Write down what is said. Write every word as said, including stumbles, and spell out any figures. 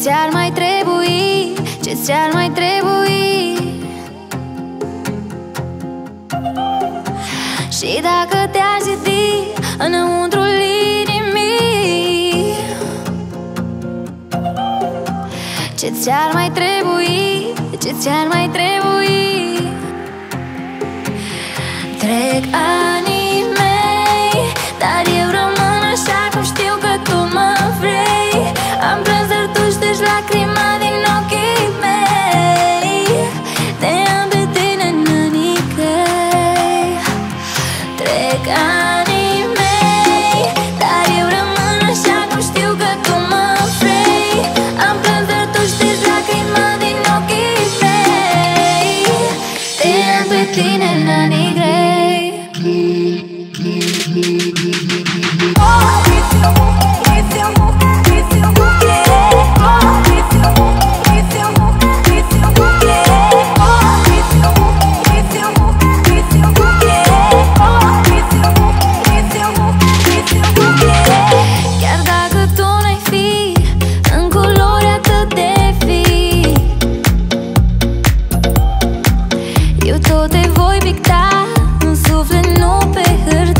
ți-ar mai trebui? Ce ți-ar mai trebui? Și dacă te-aș zidi înăuntrul inimii, ce ți-ar mai trebui? Ce ți-ar mai trebui? Trec anii mei, dar eu rămân așa cum știu că tu mă vrei. Am plâns, dar tu ștergi lacrima din ochii mei. Te am pe tine în mânicăi. Trec anii mei, dar eu rămân așa cum știu că tu mă vrei. Am plâns, dar tu ștergi lacrima din ochii mei. Te am pe tine în anii grei. Eu tot te voi picta în suflet, nu pe hârtie.